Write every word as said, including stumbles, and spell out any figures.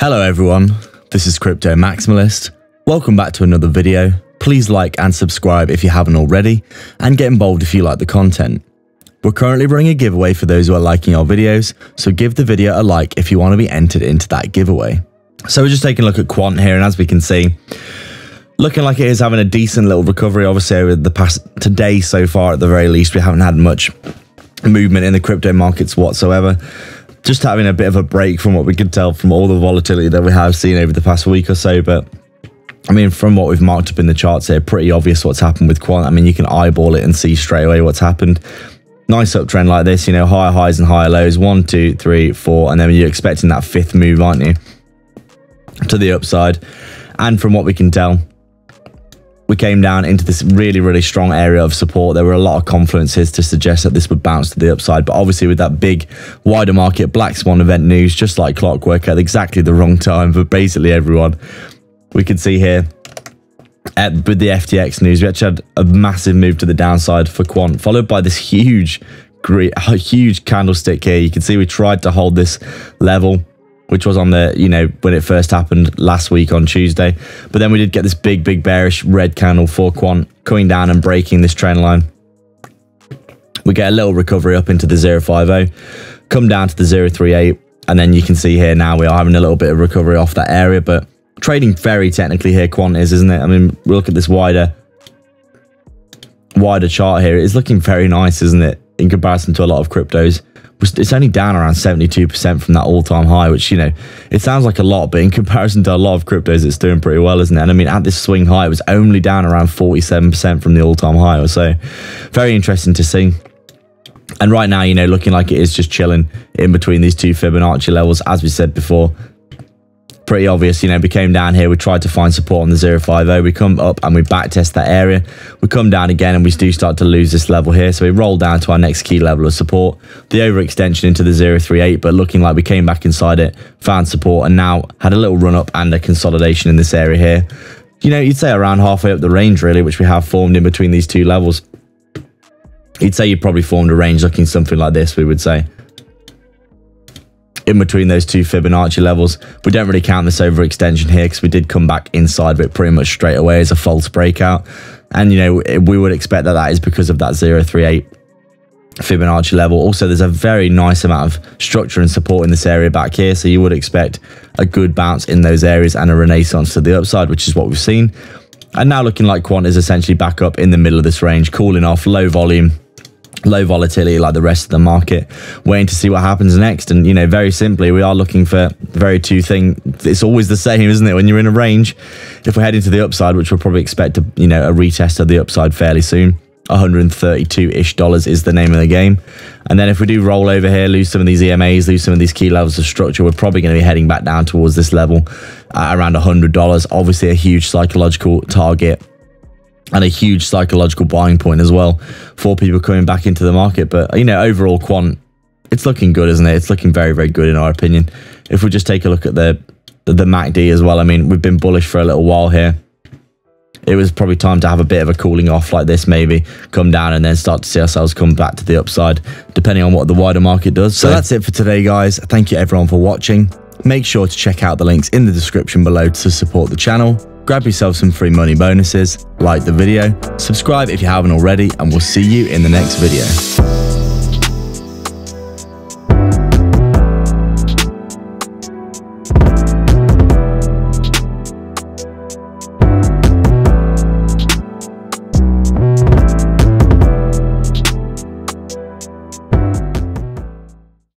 Hello everyone, this is Crypto Maximalist. Welcome back to another video. Please like and subscribe if you haven't already, and get involved if you like the content. We're currently running a giveaway for those who are liking our videos, so give the video a like if you want to be entered into that giveaway. So we're just taking a look at Quant here, and as we can see, looking like it is having a decent little recovery. Obviously over the past today so far, at the very least, we haven't had much movement in the crypto markets whatsoever. Just having a bit of a break from what we could tell from all the volatility that we have seen over the past week or so. But I mean, from what we've marked up in the charts here, pretty obvious what's happened with Quant. I mean, you can eyeball it and see straight away what's happened. Nice uptrend like this, you know, higher highs and higher lows, one, two, three, four, and then you're expecting that fifth move, aren't you? To the upside. And from what we can tell, we came down into this really, really strong area of support. There were a lot of confluences to suggest that this would bounce to the upside. But obviously with that big wider market black swan event news, just like clockwork, at exactly the wrong time for basically everyone. We can see here at, with the F T X news, we actually had a massive move to the downside for Quant, followed by this huge, great, huge candlestick here. You can see we tried to hold this level, which was on the, you know, when it first happened last week on Tuesday. But then we did get this big, big bearish red candle for Quant coming down and breaking this trend line. We get a little recovery up into the zero point five zero, come down to the zero point three eight. And then you can see here now we are having a little bit of recovery off that area, but trading very technically here, Quant is, isn't it? I mean, we look at this wider, wider chart here. It's looking very nice, isn't it? In comparison to a lot of cryptos. It's only down around seventy-two percent from that all-time high, which, you know, it sounds like a lot, but in comparison to a lot of cryptos, it's doing pretty well, isn't it? And I mean, at this swing high, it was only down around forty-seven percent from the all-time high or so. Very interesting to see. And right now, you know, looking like it is just chilling in between these two Fibonacci levels, as we said before. Pretty obvious, you know, we came down here, we tried to find support on the zero point five zero, we come up and we back test that area, we come down again and we do start to lose this level here, so we roll down to our next key level of support, the overextension into the zero point three eight, but looking like we came back inside it, found support, and now had a little run up and a consolidation in this area here. You know, you'd say around halfway up the range really, which we have formed in between these two levels. You'd say you probably formed a range looking something like this, we would say. In between those two Fibonacci levels, we don't really count this overextension here because we did come back inside of it pretty much straight away as a false breakout. And, you know, we would expect that that is because of that zero point three eight Fibonacci level. Also, there's a very nice amount of structure and support in this area back here. So you would expect a good bounce in those areas and a renaissance to the upside, which is what we've seen. And now looking like Quant is essentially back up in the middle of this range, cooling off, low volume, low volatility like the rest of the market, waiting to see what happens next. And, you know, very simply, we are looking for the very two thing. It's always the same, isn't it? When you're in a range, if we're heading to the upside, which we'll probably expect to, you know, a retest of the upside fairly soon, one hundred thirty-two-ish dollars is the name of the game. And then if we do roll over here, lose some of these E M As, lose some of these key levels of structure, we're probably going to be heading back down towards this level at around one hundred dollars. Obviously a huge psychological target and a huge psychological buying point as well for people coming back into the market. But, you know, overall Quant, it's looking good, isn't it? It's looking very, very good in our opinion. If we just take a look at the, the, the M A C D as well, I mean, we've been bullish for a little while here. It was probably time to have a bit of a cooling off like this, maybe come down and then start to see ourselves come back to the upside, depending on what the wider market does. So, so that's it for today, guys. Thank you everyone for watching. Make sure to check out the links in the description below to support the channel. Grab yourself some free money bonuses, like the video, subscribe if you haven't already, and we'll see you in the next video.